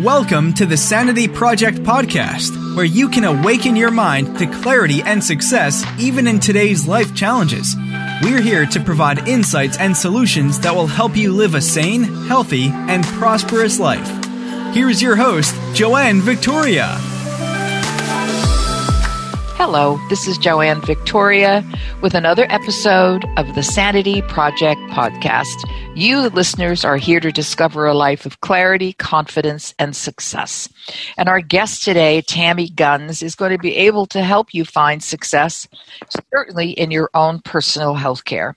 Welcome to the Sanity Project Podcast, where you can awaken your mind to clarity and success even in today's life challenges. We're here to provide insights and solutions that will help you live a sane, healthy, and prosperous life. Here's your host, Joanne Victoria. Hello, this is Joanne Victoria with another episode of the Sanity Project Podcast. You, the listeners, are here to discover a life of clarity, confidence, and success. And our guest today, Tammy Guns, is going to be able to help you find success, certainly in your own personal health care.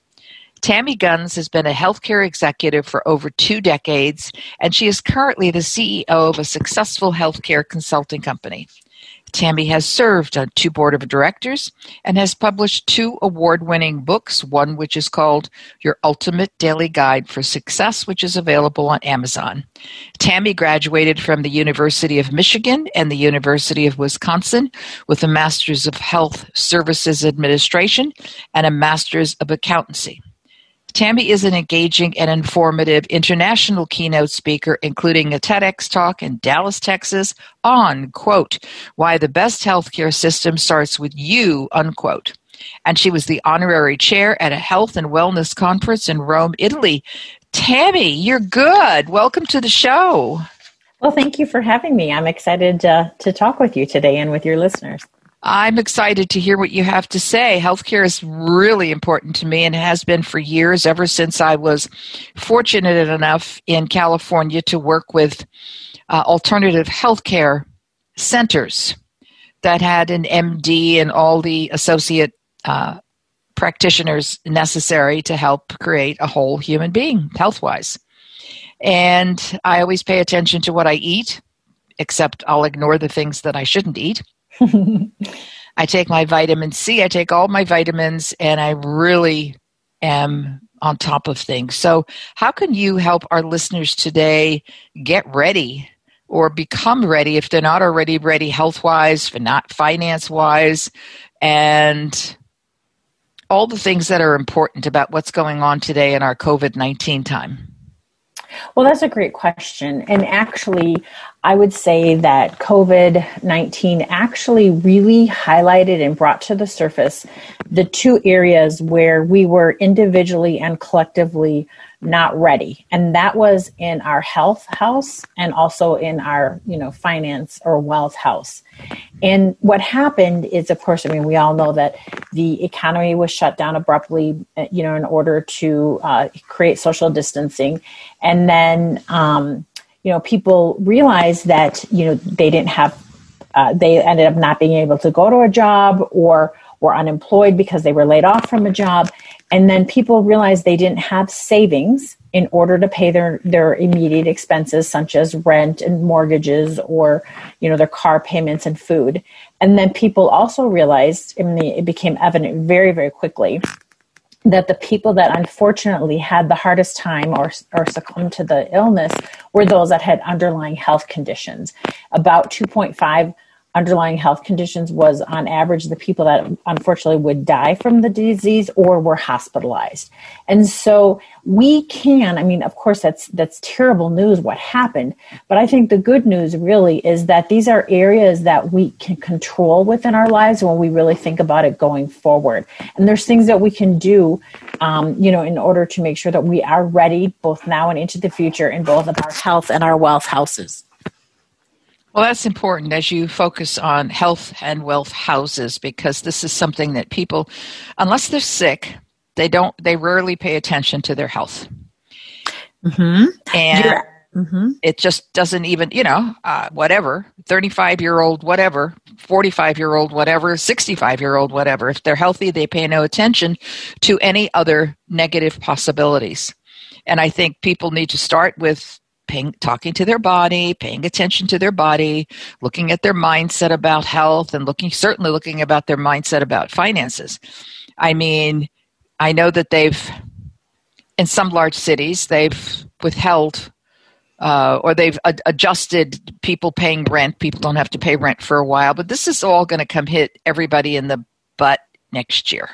Tammy Guns has been a healthcare executive for over 2 decades, and she is currently the CEO of a successful healthcare consulting company. Tammy has served on 2 boards of directors and has published 2 award-winning books, one which is called Your Ultimate Daily Guide for Success, which is available on Amazon. Tammy graduated from the University of Michigan and the University of Wisconsin with a Master's of Health Services Administration and a Master's of Accountancy. Tammy is an engaging and informative international keynote speaker, including a TEDx talk in Dallas, Texas, on, quote, why the best healthcare system starts with you, unquote. And she was the honorary chair at a health and wellness conference in Rome, Italy. Tammy, you're good. Welcome to the show. Well, thank you for having me. I'm excited to talk with you today and with your listeners. I'm excited to hear what you have to say. Healthcare is really important to me and has been for years, ever since I was fortunate enough in California to work with alternative healthcare centers that had an MD and all the associate practitioners necessary to help create a whole human being health-wise. And I always pay attention to what I eat, except I'll ignore the things that I shouldn't eat. I take my vitamin C, I take all my vitamins, and I really am on top of things. So how can you help our listeners today get ready or become ready if they're not already ready health-wise, not finance-wise, and all the things that are important about what's going on today in our COVID-19 time? Well, that's a great question. And actually, I would say that COVID-19 actually really highlighted and brought to the surface the 2 areas where we were individually and collectively not ready. And that was in our health house and also in our, finance or wealth house. And what happened is, of course, we all know that the economy was shut down abruptly, in order to create social distancing. And then, people realized that, they didn't have, they ended up not being able to go to a job or were unemployed because they were laid off from a job. And then people realized they didn't have savings in order to pay their immediate expenses, such as rent and mortgages or, their car payments and food. And then people also realized, it became evident very, very quickly that the people that unfortunately had the hardest time or succumbed to the illness were those that had underlying health conditions. About 2.5 underlying health conditions was on average the people that unfortunately would die from the disease or were hospitalized. And so we can, of course, that's terrible news what happened, but I think the good news really is that these are areas that we can control within our lives when we really think about it going forward. And there's things that we can do, in order to make sure that we are ready both now and into the future in both of our health and our wealth houses. Well, that's important as you focus on health and wealth houses, because this is something that people, unless they're sick, they rarely pay attention to their health. Mm-hmm. And yeah. Mm-hmm. It just doesn't even, 35-year-old, whatever, 45-year-old, whatever, 65-year-old, whatever. If they're healthy, they pay no attention to any other negative possibilities. And I think people need to start with talking to their body, paying attention to their body, looking at their mindset about health, and certainly looking about their mindset about finances. I know that in some large cities, they've withheld or they've adjusted people paying rent. People don't have to pay rent for a while, but this is all going to come hit everybody in the butt next year.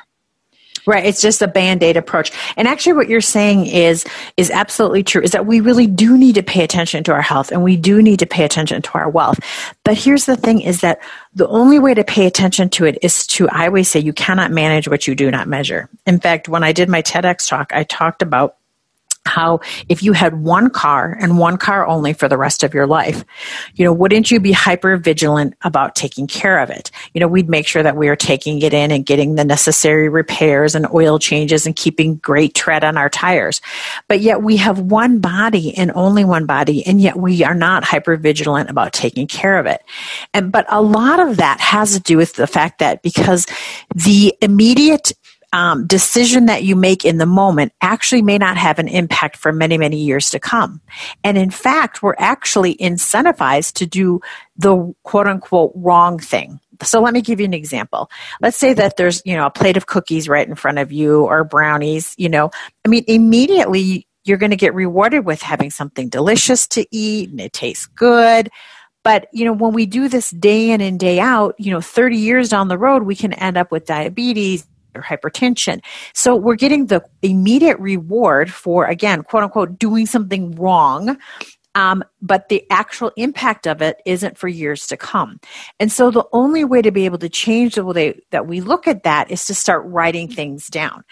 Right. It's just a Band-Aid approach. And actually what you're saying is absolutely true, is that we really do need to pay attention to our health and we do need to pay attention to our wealth. But here's the thing is that the only way to pay attention to it is to, I always say, you cannot manage what you do not measure. In fact, when I did my TEDx talk, I talked about how if you had one car and one car only for the rest of your life, you know, wouldn't you be hyper vigilant about taking care of it? You know, we'd make sure that we are taking it in and getting the necessary repairs and oil changes and keeping great tread on our tires. But yet we have one body and only one body, and yet we are not hyper vigilant about taking care of it. And but a lot of that has to do with the fact that because the immediate decision that you make in the moment actually may not have an impact for many, many years to come. And in fact, we're actually incentivized to do the quote unquote wrong thing. So let me give you an example. Let's say that there's, you know, a plate of cookies right in front of you or brownies, you know, I mean, immediately you're going to get rewarded with having something delicious to eat and it tastes good. But, you know, when we do this day in and day out, you know, 30 years down the road, we can end up with diabetes or hypertension. So we're getting the immediate reward for, again, quote unquote, doing something wrong. But the actual impact of it isn't for years to come. And so the only way to be able to change the way that we look at that is to start writing things down.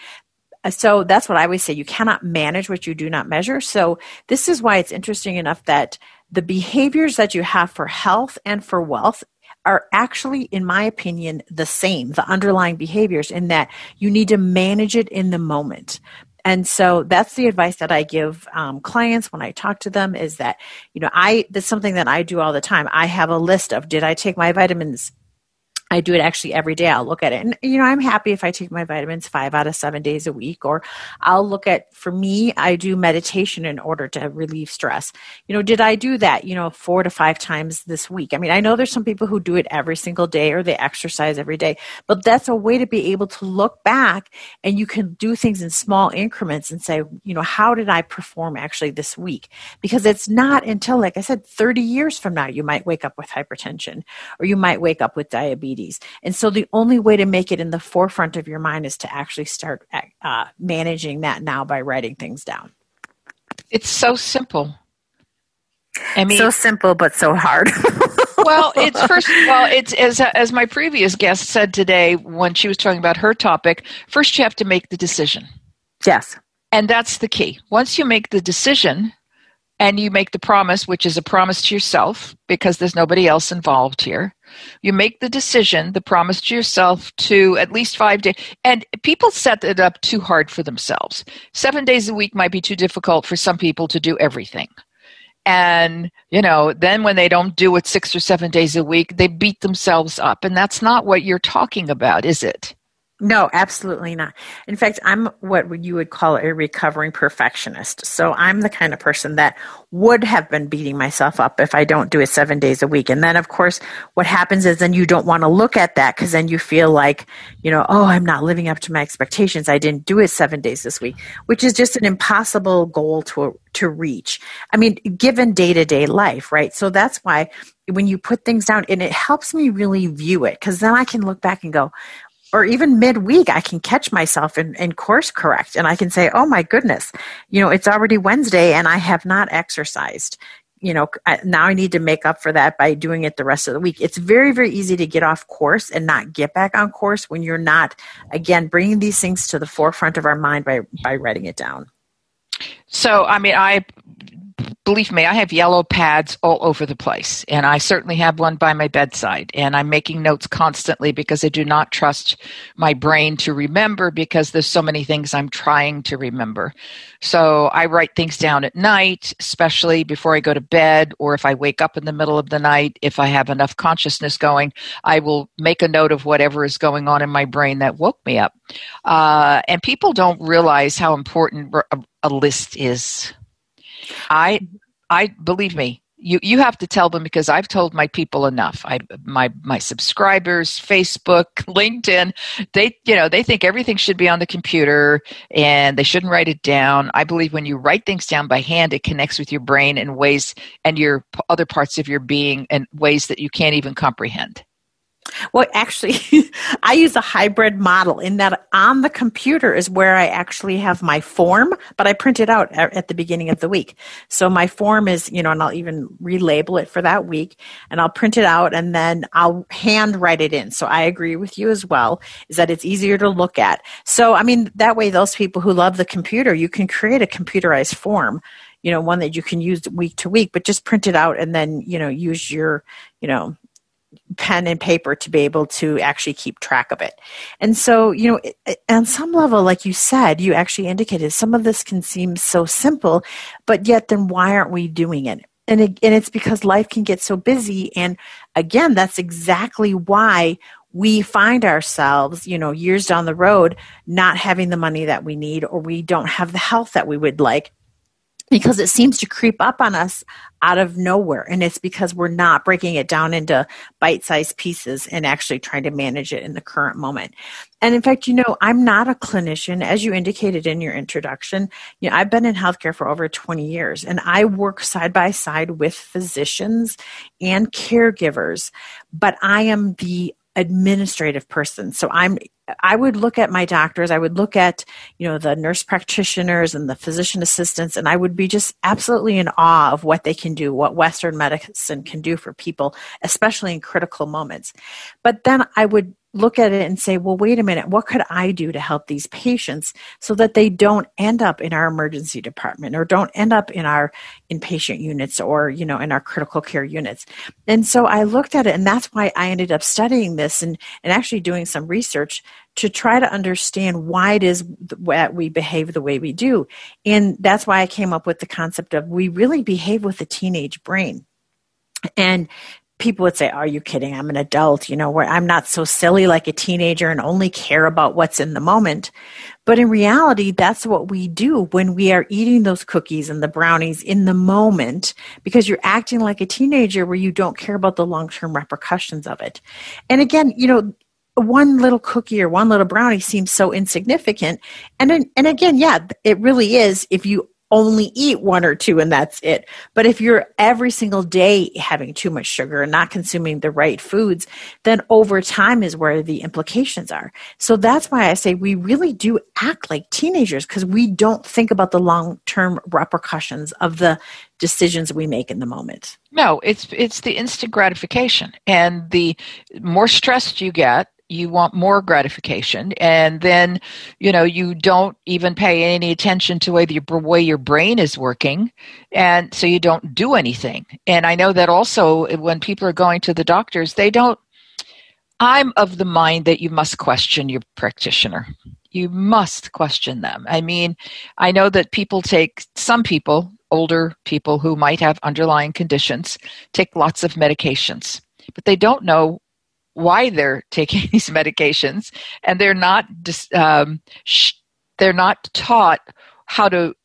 So that's what I always say. You cannot manage what you do not measure. So this is why it's interesting enough that the behaviors that you have for health and for wealth are actually, in my opinion, the same, the underlying behaviors, in that you need to manage it in the moment. And so that's the advice that I give clients when I talk to them, is that, you know, that's something that I do all the time. I have a list of, did I take my vitamins? I do it actually every day. I'll look at it. And, you know, I'm happy if I take my vitamins 5 out of 7 days a week, or I'll look at, for me, I do meditation in order to relieve stress. You know, did I do that, you know, 4 to 5 times this week? I mean, I know there's some people who do it every single day or they exercise every day, but that's a way to be able to look back, and you can do things in small increments and say, you know, how did I perform actually this week? Because it's not until, like I said, 30 years from now, you might wake up with hypertension or you might wake up with diabetes. And so the only way to make it in the forefront of your mind is to actually start managing that now by writing things down. It's so simple. I mean, so simple, but so hard. Well, it's first of all, it's as my previous guest said today when she was talking about her topic, first you have to make the decision. Yes. And that's the key. Once you make the decision and you make the promise, which is a promise to yourself because there's nobody else involved here, you make the decision, the promise to yourself to at least 5 days. And people set it up too hard for themselves. 7 days a week might be too difficult for some people to do everything. And, you know, then when they don't do it 6 or 7 days a week, they beat themselves up. And that's not what you're talking about, is it? No, absolutely not. In fact, I'm what you would call a recovering perfectionist. So I'm the kind of person that would have been beating myself up if I don't do it 7 days a week. And then, of course, what happens is then you don't want to look at that, because then you feel like, you know, oh, I'm not living up to my expectations. I didn't do it 7 days this week, which is just an impossible goal to reach. I mean, given day-to-day life, right? So that's why when you put things down, and it helps me really view it, because then I can look back and go, or even midweek, I can catch myself and course correct. And I can say, oh my goodness, you know, it's already Wednesday and I have not exercised. You know, now I need to make up for that by doing it the rest of the week. It's very, very easy to get off course and not get back on course when you're not, again, bringing these things to the forefront of our mind by writing it down. So, I mean, believe me, I have yellow pads all over the place, and I certainly have one by my bedside, and I'm making notes constantly because I do not trust my brain to remember, because there's so many things I'm trying to remember. So I write things down at night, especially before I go to bed, or if I wake up in the middle of the night, if I have enough consciousness going, I will make a note of whatever is going on in my brain that woke me up. And people don't realize how important a list is. I believe me, you have to tell them, because I've told my people enough. My subscribers, Facebook, LinkedIn, they think everything should be on the computer and they shouldn't write it down. I believe when you write things down by hand, it connects with your brain in ways, and your other parts of your being in ways that you can't even comprehend. Well, actually, I use a hybrid model in that on the computer is where I actually have my form, but I print it out at the beginning of the week. So my form is, you know, and I'll even relabel it for that week, and I'll print it out, and then I'll hand write it in. So I agree with you as well, is that it's easier to look at. So, I mean, that way, those people who love the computer, you can create a computerized form, you know, one that you can use week to week, but just print it out and then, you know, use your, you know, pen and paper to be able to actually keep track of it. And so, you know, on some level, like you said, you actually indicated some of this can seem so simple, but yet then why aren't we doing it? And it's because life can get so busy. And again, that's exactly why we find ourselves, you know, years down the road, not having the money that we need, or we don't have the health that we would like, because it seems to creep up on us out of nowhere. And it's because we're not breaking it down into bite-sized pieces and actually trying to manage it in the current moment. And in fact, you know, I'm not a clinician, as you indicated in your introduction. You know, I've been in healthcare for over 20 years, and I work side by side with physicians and caregivers, but I am the administrative person. So I would look at my doctors, I would look at, you know, the nurse practitioners and the physician assistants, and I would be just absolutely in awe of what they can do, what Western medicine can do for people, especially in critical moments. But then I would look at it and say, well, wait a minute, what could I do to help these patients so that they don't end up in our emergency department, or don't end up in our inpatient units, or, you know, in our critical care units? And so I looked at it, and that's why I ended up studying this and actually doing some research to try to understand why it is that we behave the way we do. And that's why I came up with the concept of, we really behave with a teenage brain. And people would say, are you kidding? I'm an adult, you know, where I'm not so silly like a teenager and only care about what's in the moment. But in reality, that's what we do when we are eating those cookies and the brownies in the moment, because you're acting like a teenager where you don't care about the long-term repercussions of it. And again, you know, one little cookie or one little brownie seems so insignificant. And again, yeah, it really is if you only eat one or two and that's it. But if you're every single day having too much sugar and not consuming the right foods, then over time is where the implications are. So that's why I say we really do act like teenagers, because we don't think about the long-term repercussions of the decisions we make in the moment. No, it's the instant gratification. And the more stressed you get, you want more gratification, and then, you know, you don't even pay any attention to the way your brain is working, and so you don't do anything. And I know that also when people are going to the doctors, they don't, I'm of the mind that you must question your practitioner. You must question them. I mean, I know that people take, some people, older people who might have underlying conditions, take lots of medications, but they don't know why they're taking these medications, and they're not taught how to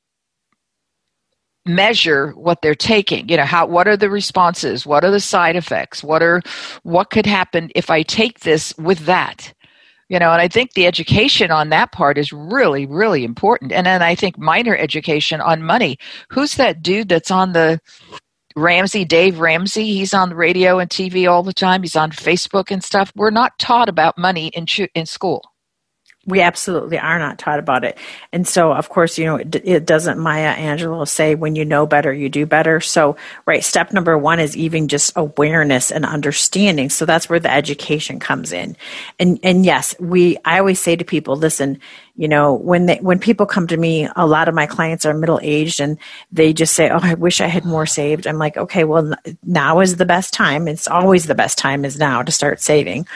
measure what they're taking. You know, what are the responses? What are the side effects? What could happen if I take this with that? You know, and I think the education on that part is really, really important. And then I think minor education on money. Who's that dude that's on the Dave Ramsey? He's on the radio and TV all the time. He's on Facebook and stuff. We're not taught about money in school. We absolutely are not taught about it. And so, of course, you know, it doesn't Maya Angelou say, when you know better, you do better? So, right, step number one is even just awareness and understanding. So that's where the education comes in. And yes, I always say to people, listen, you know, when people come to me, a lot of my clients are middle-aged, and they just say, oh, I wish I had more saved. I'm like, okay, well, now is the best time. It's always the best time is now to start saving.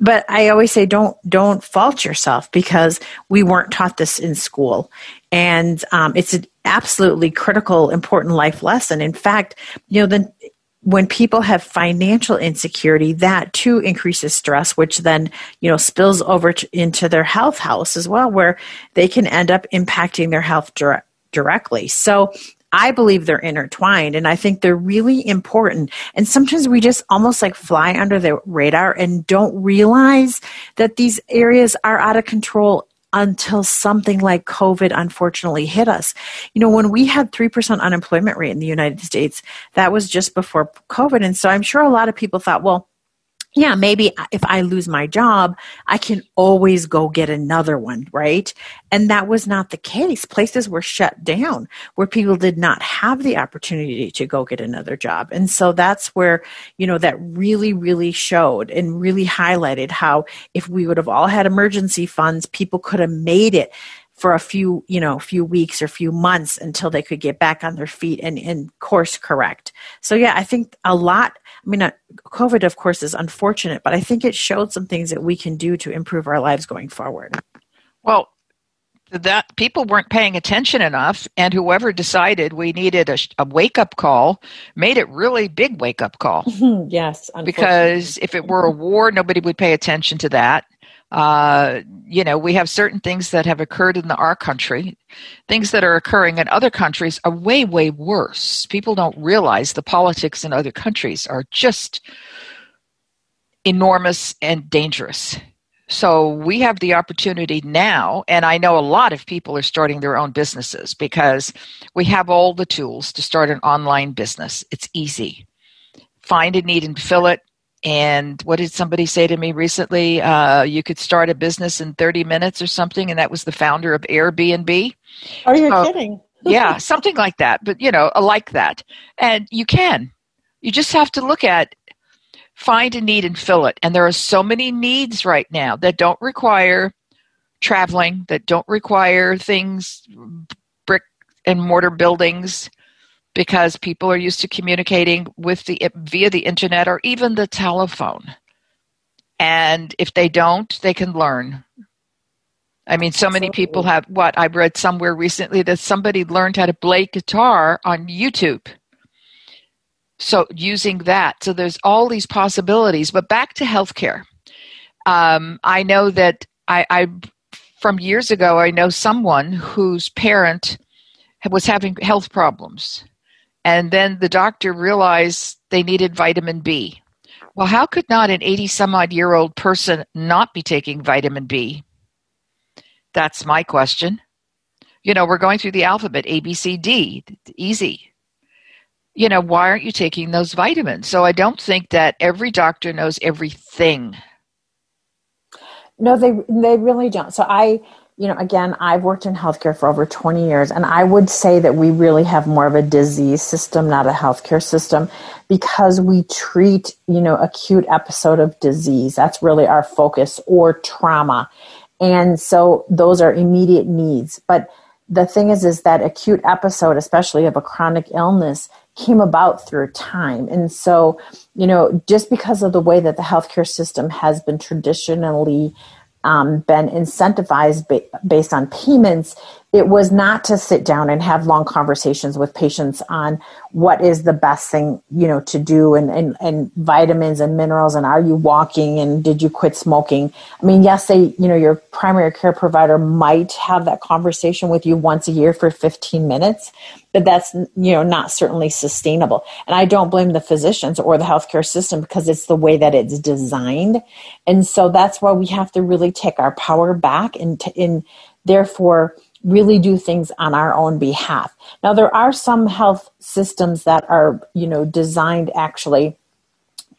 But I always say, don't fault yourself, because we weren't taught this in school. And it's an absolutely critical, important life lesson. In fact, you know, when people have financial insecurity, that too increases stress, which then, you know, spills over into their health house as well, where they can end up impacting their health directly. So I believe they're intertwined, and I think they're really important. And sometimes we just almost like fly under the radar and don't realize that these areas are out of control until something like COVID unfortunately hit us. You know, when we had 3% unemployment rate in the United States, that was just before COVID. And so I'm sure a lot of people thought, well, yeah, maybe if I lose my job, I can always go get another one, right? And that was not the case. Places were shut down where people did not have the opportunity to go get another job. And so that's where, you know, that really, really showed and really highlighted how if we would have all had emergency funds, people could have made it for a few, you know, few weeks or few months until they could get back on their feet and course correct. So yeah, I think a lot, I mean, COVID of course is unfortunate, but I think it showed some things that we can do to improve our lives going forward. Well, that people weren't paying attention enough, and whoever decided we needed a wake-up call made it really big wake-up call. Yes. Because if it were a war, nobody would pay attention to that. You know, we have certain things that have occurred in our country, things that are occurring in other countries are way, way worse. People don't realize the politics in other countries are just enormous and dangerous. So we have the opportunity now, and I know a lot of people are starting their own businesses because we have all the tools to start an online business. It's easy. Find a need and fill it. And what did somebody say to me recently? You could start a business in 30 minutes or something, and that was the founder of Airbnb. Are you kidding? Yeah, something like that, but you know, like that. And you can. You just have to look at, find a need and fill it. And there are so many needs right now that don't require traveling, that don't require things, brick and mortar buildings, because people are used to communicating with via the internet or even the telephone. And if they don't, they can learn. I mean, so many people have, I read somewhere recently that somebody learned how to play guitar on YouTube. So using that. So there's all these possibilities. But back to healthcare. I know that from years ago, I know someone whose parent was having health problems. And then the doctor realized they needed vitamin B. Well, how could not an 80-some-odd-year-old person not be taking vitamin B? That's my question. You know, we're going through the alphabet, A, B, C, D, easy. You know, why aren't you taking those vitamins? So I don't think that every doctor knows everything. No, they really don't. So you know, again, I've worked in healthcare for over 20 years, and I would say that we really have more of a disease system, not a healthcare system, because we treat, you know, acute episode of disease. That's really our focus, or trauma. And so those are immediate needs. But the thing is that acute episode, especially of a chronic illness, came about through time. And so, you know, just because of the way that the healthcare system has been traditionally been incentivized based on payments, it was not to sit down and have long conversations with patients on what is the best thing, you know, to do and vitamins and minerals and are you walking and did you quit smoking? I mean, yes, you know, your primary care provider might have that conversation with you once a year for 15 minutes, but that's, you know, not certainly sustainable. And I don't blame the physicians or the healthcare system because it's the way that it's designed. And so that's why we have to really take our power back and therefore really do things on our own behalf. Now, there are some health systems that are, you know, designed actually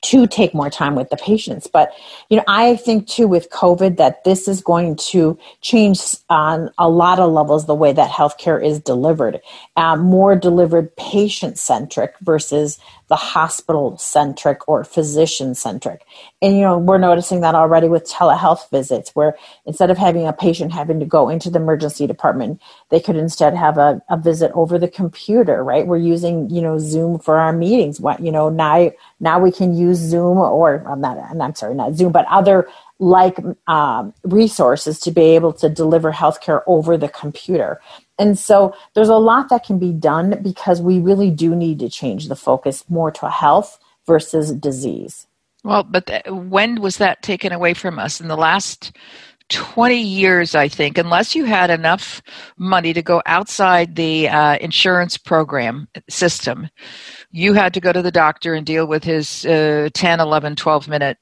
to take more time with the patients. But, you know, I think too with COVID that this is going to change on a lot of levels the way that healthcare is delivered, more delivered patient-centric versus the hospital-centric or physician-centric. And, you know, we're noticing that already with telehealth visits where instead of having a patient having to go into the emergency department, they could instead have a visit over the computer, right? We're using, you know, Zoom for our meetings. You know, now we can use Zoom or, not Zoom, but other like resources to be able to deliver healthcare over the computer. And so there's a lot that can be done because we really do need to change the focus more to health versus disease. Well, but when was that taken away from us? In the last 20 years, I think, unless you had enough money to go outside the insurance program system, you had to go to the doctor and deal with his 10, 11, 12-minute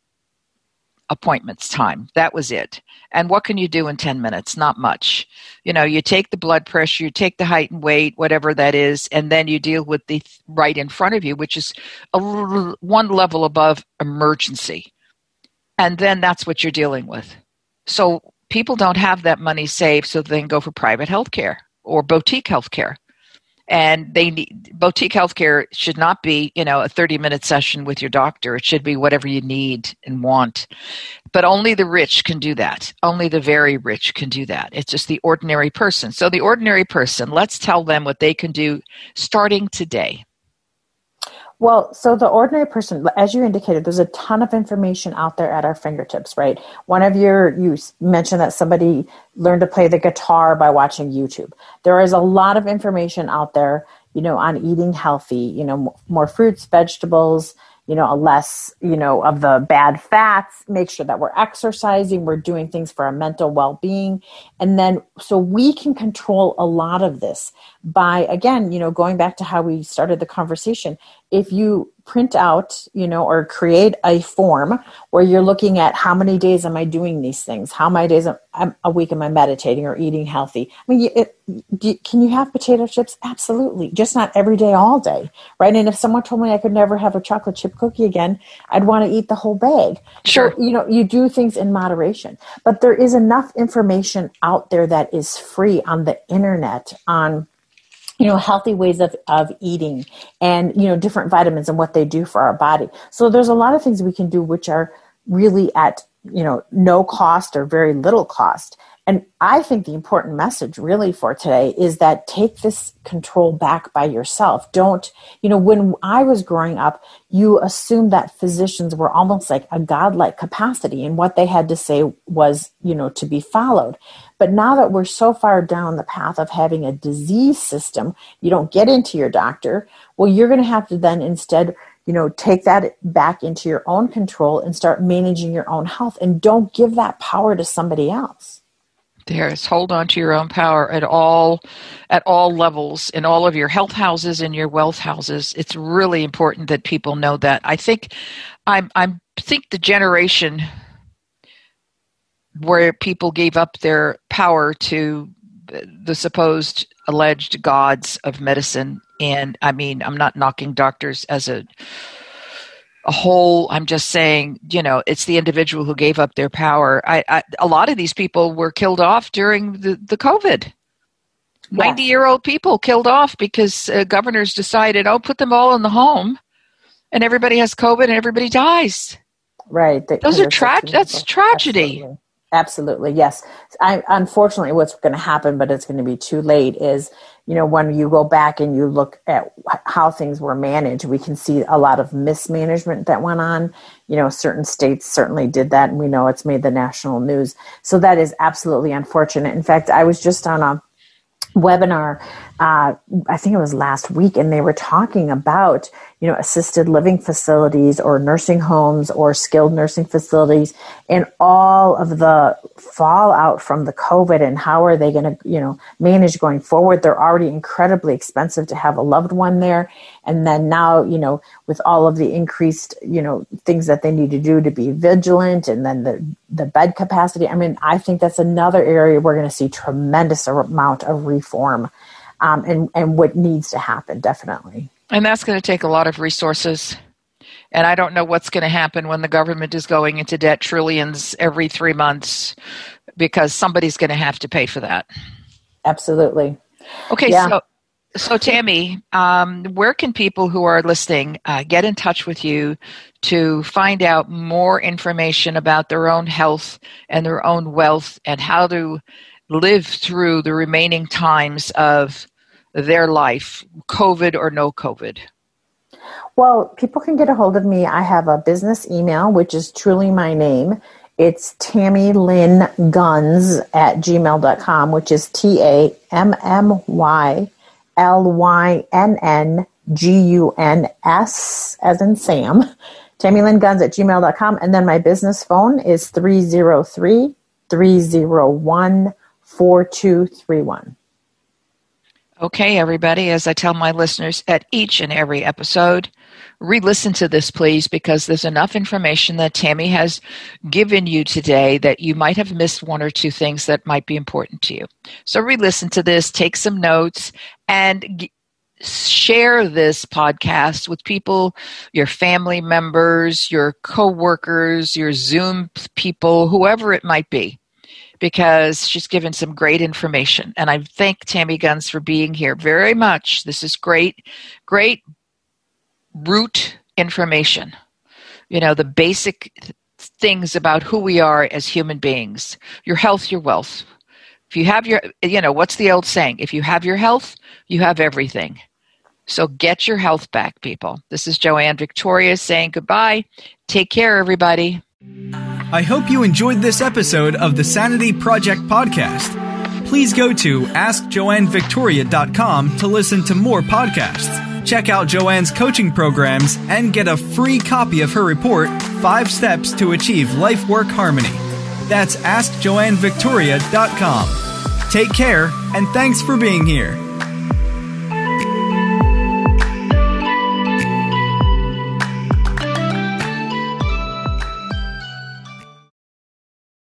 appointments time. That was it. And what can you do in 10 minutes? Not much. You know, you take the blood pressure, you take the height and weight, whatever that is, and then you deal with the right in front of you, which is one level above emergency. And then that's what you're dealing with. So people don't have that money saved so they can go for private healthcare or boutique healthcare. And they need boutique healthcare should not be, you know, a 30-minute session with your doctor. It should be whatever you need and want. But only the rich can do that. Only the very rich can do that. It's just the ordinary person. So the ordinary person, let's tell them what they can do starting today. Well, so the ordinary person, as you indicated, there's a ton of information out there at our fingertips, right? One of you mentioned that somebody learned to play the guitar by watching YouTube. There is a lot of information out there, you know, on eating healthy, you know, more fruits, vegetables, you know, a less, you know, of the bad fats, make sure that we're exercising, we're doing things for our mental well-being. And then, so we can control a lot of this by, again, you know, going back to how we started the conversation, if you print out, you know, or create a form where you're looking at how many days am I doing these things? How many days a week am I meditating or eating healthy? I mean, can you have potato chips? Absolutely. Just not every day, all day, right? And if someone told me I could never have a chocolate chip cookie again, I'd want to eat the whole bag. Sure. So, you know, you do things in moderation. But there is enough information out there that is free on the internet on, you know, healthy ways of eating and, you know, different vitamins and what they do for our body. So there's a lot of things we can do which are really at, you know, no cost or very little cost. And I think the important message really for today is that take this control back by yourself. Don't, you know, when I was growing up, you assumed that physicians were almost like a godlike capacity and what they had to say was, you know, to be followed. But now that we're so far down the path of having a disease system, you don't get into your doctor. Well, you're going to have to then instead, you know, take that back into your own control and start managing your own health and don't give that power to somebody else. There's hold on to your own power at all levels, in all of your health houses and your wealth houses. It's really important that people know that. I think I think the generation where people gave up their power to the supposed alleged gods of medicine. And I mean, I'm not knocking doctors as a whole, I'm just saying, you know, it's the individual who gave up their power. A lot of these people were killed off during the COVID. 90-year-old people killed off because governors decided, oh, put them all in the home and everybody has COVID and everybody dies. Right. That's tragedy. Absolutely. Yes. Unfortunately, what's going to happen, but it's going to be too late, is, you know, when you go back and you look at how things were managed, we can see a lot of mismanagement that went on. You know, certain states certainly did that, and we know it's made the national news. So that is absolutely unfortunate. In fact, I was just on a webinar, I think it was last week, and they were talking about, you know, assisted living facilities or nursing homes or skilled nursing facilities and all of the fallout from the COVID and how are they going to, you know, manage going forward. They're already incredibly expensive to have a loved one there. And then now, you know, with all of the increased, you know, things that they need to do to be vigilant and then the bed capacity. I mean, I think that's another area we're going to see tremendous amount of reform and what needs to happen, definitely. And that's going to take a lot of resources. And I don't know what's going to happen when the government is going into debt trillions every 3 months, because somebody's going to have to pay for that. Absolutely. Okay. Yeah. So Tammy, where can people who are listening get in touch with you to find out more information about their own health and their own wealth and how to live through the remaining times of their life, COVID or no COVID? Well, people can get a hold of me. I have a business email, which is truly my name. It's tammylynnguns@gmail.com, which is TAMMYLYNNGUNS as in Sam, tammylynnguns@gmail.com. And then my business phone is 303-301-4231. Okay, everybody, as I tell my listeners at each and every episode, re-listen to this, please, because there's enough information that Tammy has given you today that you might have missed one or two things that might be important to you. So re-listen to this, take some notes, and share this podcast with people, your family members, your coworkers, your Zoom people, whoever it might be, because she's given some great information. And I thank Tammy Guns for being here very much. This is great, great root information. You know, the basic things about who we are as human beings, your health, your wealth. If you have your, you know, what's the old saying? If you have your health, you have everything. So get your health back, people. This is Joanne Victoria saying goodbye. Take care, everybody. I hope you enjoyed this episode of the Sanity Project Podcast. Please go to AskJoanneVictoria.com to listen to more podcasts. Check out Joanne's coaching programs and get a free copy of her report, 5 Steps to Achieve Life-Work Harmony. That's AskJoanneVictoria.com. Take care, and thanks for being here.